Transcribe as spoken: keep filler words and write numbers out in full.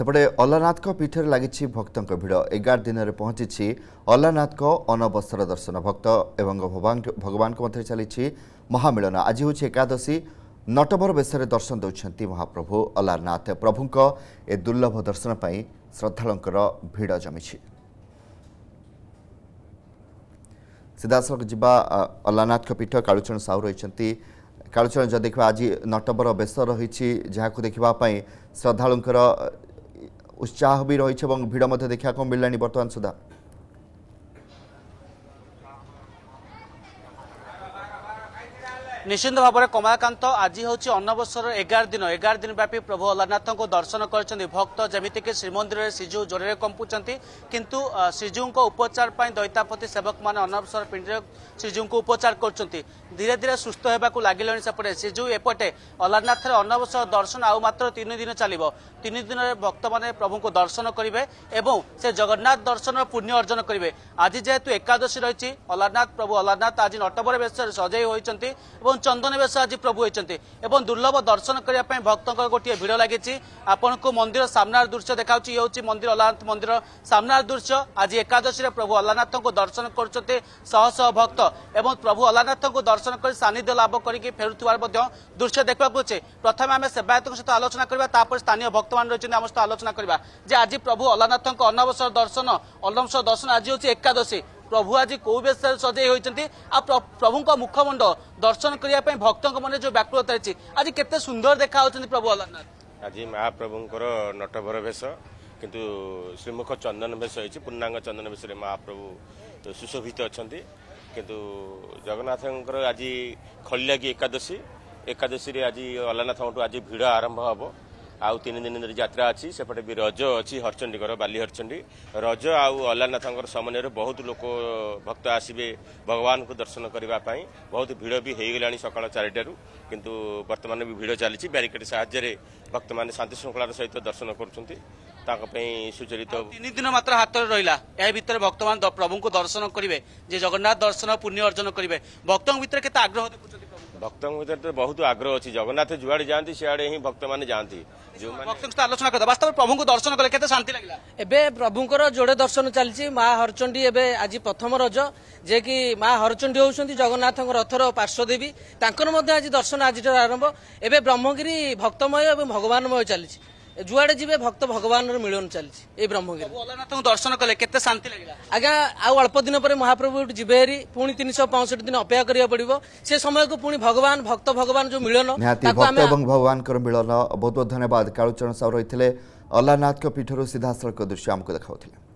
सेपटे अलारनाथ पीठर लगी भक्तों भिड़ एगार दिन में पहुंची अलारनाथ अनवसर दर्शन भक्त एवं भगवान चली महामिलन। आज हूँ एकादशी नटवर बेशर दर्शन दौरान महाप्रभु अलारनाथ प्रभु ए दुर्लभ दर्शन पर श्रद्धालुंकर भिड़ जमी। सीधासल जीवा अलारनाथ पीठ कालूचरण साहू रही कालूचरण जब देखा आज नटवर बेश रही जहाँ देखापी श्रद्धालुंकर उत्साह भी रही है और भिड़ मध्य देखा को मिलला बर्तमान सुधा। निश्चिंत भाव में कमलाकांत आज हूँ अनवसर एगार दिन एगार दिन व्यापी प्रभु अलारनाथ को दर्शन कर भक्त जमीक श्रीमंदिर श्रीजू जोर में कंपुंट किंतु श्रीजू उपचार पर दैतापति सेवक मैंने अनवसर पिंड श्रीजू को उपचार कर धीरे धीरे सुस्थ होगा लगे। सेपटे श्रीजू एपटे अलारनाथ अनवसर दर्शन आउ मात्र तीन दिन चलो तीन दिन भक्त मैंने प्रभु को दर्शन करेंगे और से जगन्नाथ दर्शन पुण्य अर्जन करेंगे। आज जेहेतु एकादशी रही अलारनाथ प्रभु अलारनाथ आज नटवर बेश सजाई होती चंदन बेश आज प्रभु होती एवं दुर्लभ दर्शन करने भक्त गोटे भिड़ लगी। आपण को मंदिर सामनार दृश्य देखा ये हूँ मंदिर अलारनाथ मंदिर सामनार दृश्य। आज एकादशी प्रभु अलारनाथ को दर्शन कर भक्त एवं प्रभु अलारनाथ को दर्शन कर सानिध्य लाभ करके फेरुवार दृश्य देखा मिले। प्रथम आम सेवायत सहित आलोचना करवा स्थानीय भक्त मान रही आम सहित आलोचना करवाजे आज प्रभु अलारनाथ अनवसर दर्शन अनवसर दर्शन आज हूँ एकादशी प्रभु आज कौ बेश सजाई होती आ प्रभु मुखमंड दर्शन करने भक्त मन जो व्याकुलता रही आज केते सुंदर देखा प्रभु अलारनाथ। आज महाप्रभुंर नटभर बेश किंतु श्रीमुख चंदन बेश होती पूर्णांग चंदन बेश महाप्रभु सुशोभित अच्छा किंतु जगन्नाथ आज खलियागी एकादशी एकादशी में आज अलारनाथ आज भिड़ आरंभ हम आउ तीन दिन यात्रा अच्छी सेपटे भी रज अच्छी हरचंडीकर बाली हरचंडी रज आउ अलारनाथ समन्वय बहुत लोग भक्त आसबे भगवान को दर्शन करने बहुत भिड़ भी होगा सका चारिटू किंतु वर्तमान भी भिड़ चली बारिकेड साहाय्य भक्त मैंने शांति श्रृंखलार सहित दर्शन करचरित तीन दिन मात्र हाथ रहा यह भितर भक्त मैंने प्रभु को दर्शन करेंगे जे जगन्नाथ दर्शन पुण्य अर्जन करेंगे भक्त भितर के आग्रह देखुं भक्त भीतर तो बहुत आग्रह अच्छी जगन्नाथ जुआड़े जाती सियाड़े हिं भक्त मैंने जाती भक्त आलोचना करता वास्तव में प्रभु को दर्शन कले के शांति लगे। एवं प्रभुंर जोड़े दर्शन चली माँ हरचंडी एवं आज प्रथम रज जे कि माँ हरचंडी होती जगन्नाथ रथर पार्श्वदेवी आज दर्शन आज आरंभ एवं ब्रह्मगिरी भक्तमय और भगवानमय चली जुआड़े जी भक्त भगवान मिलन चली ब्रह्मगिरी अलारनाथ दर्शन कले के शांति लगे। आज्ञा आउ अल्प दिन पर महाप्रभु जी पुणी तीन सौ पैंसठ दिन अपेक्षा करा पड़ो से समय को पुणी भगवान भक्त भगवान जो मिलन भक्त भगवान मिलन। बहुत बहुत धन्यवाद कालूचरण साहू रही अलारनाथ पीठ सीधासल दृश्य आमको देखा।